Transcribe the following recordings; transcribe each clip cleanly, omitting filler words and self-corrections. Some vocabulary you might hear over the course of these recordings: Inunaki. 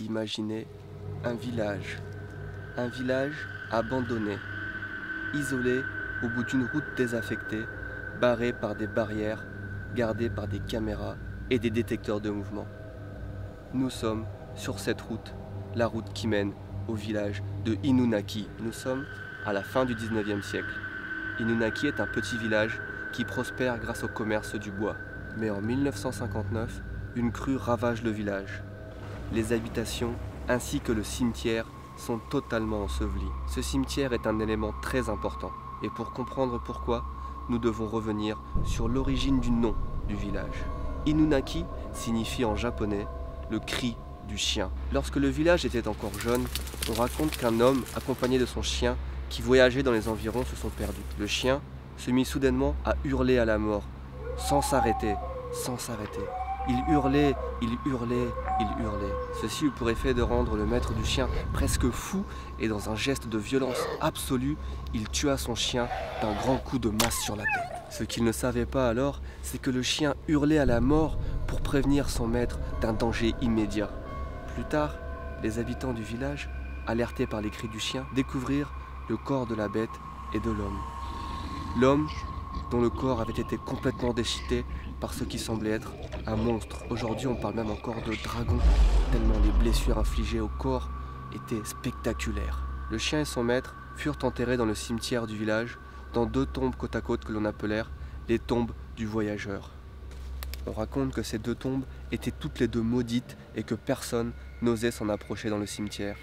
imaginer un village abandonné, isolé au bout d'une route désaffectée, barré par des barrières, gardé par des caméras et des détecteurs de mouvement. Nous sommes sur cette route, la route qui mène au village de Inunaki. Nous sommes à la fin du 19e siècle. Inunaki est un petit village qui prospère grâce au commerce du bois. Mais en 1959, une crue ravage le village. Les habitations ainsi que le cimetière sont totalement ensevelis. Ce cimetière est un élément très important. Et pour comprendre pourquoi, nous devons revenir sur l'origine du nom du village. Inunaki signifie en japonais le cri du chien. Lorsque le village était encore jeune, on raconte qu'un homme accompagné de son chien qui voyageait dans les environs se sont perdus. Le chien se mit soudainement à hurler à la mort, sans s'arrêter, sans s'arrêter. Il hurlait, il hurlait, il hurlait. Ceci eut pour effet de rendre le maître du chien presque fou et dans un geste de violence absolue, il tua son chien d'un grand coup de masse sur la tête. Ce qu'il ne savait pas alors, c'est que le chien hurlait à la mort pour prévenir son maître d'un danger immédiat. Plus tard, les habitants du village, alertés par les cris du chien, découvrirent le corps de la bête et de l'homme. L'homme dont le corps avait été complètement déchiqueté par ce qui semblait être un monstre. Aujourd'hui, on parle même encore de dragon, tellement les blessures infligées au corps étaient spectaculaires. Le chien et son maître furent enterrés dans le cimetière du village, dans deux tombes côte à côte que l'on appelèrent les tombes du voyageur. On raconte que ces deux tombes étaient toutes les deux maudites et que personne n'osait s'en approcher dans le cimetière.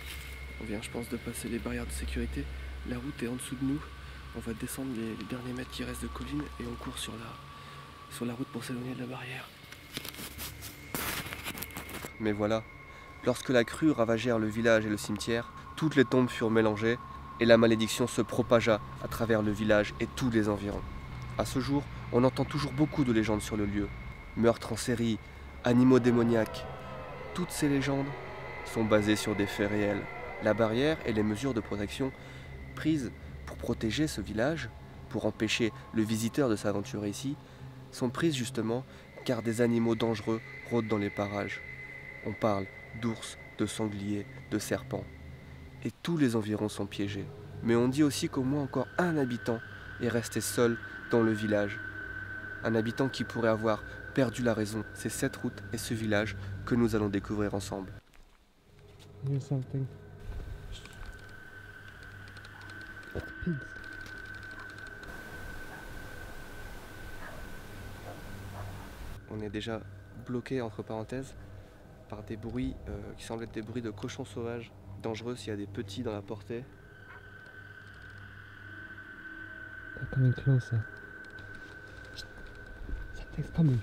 On vient, je pense, de passer les barrières de sécurité. La route est en dessous de nous. On va descendre les derniers mètres qui restent de colline et on court sur la route pour s'éloigner de la barrière. Mais voilà, lorsque la crue ravagèrent le village et le cimetière, toutes les tombes furent mélangées et la malédiction se propagea à travers le village et tous les environs. À ce jour, on entend toujours beaucoup de légendes sur le lieu. Meurtres en série, animaux démoniaques. Toutes ces légendes sont basées sur des faits réels. La barrière et les mesures de protection prises pour protéger ce village, pour empêcher le visiteur de s'aventurer ici, sont prises justement car des animaux dangereux rôdent dans les parages. On parle d'ours, de sangliers, de serpents. Et tous les environs sont piégés. Mais on dit aussi qu'au moins encore un habitant est resté seul dans le village. Un habitant qui pourrait avoir perdu la raison. C'est cette route et ce village que nous allons découvrir ensemble. Pigs. On est déjà bloqué entre parenthèses par des bruits qui semblent être des bruits de cochons sauvages, dangereux s'il y a des petits dans la portée. They're coming closer. Something's coming.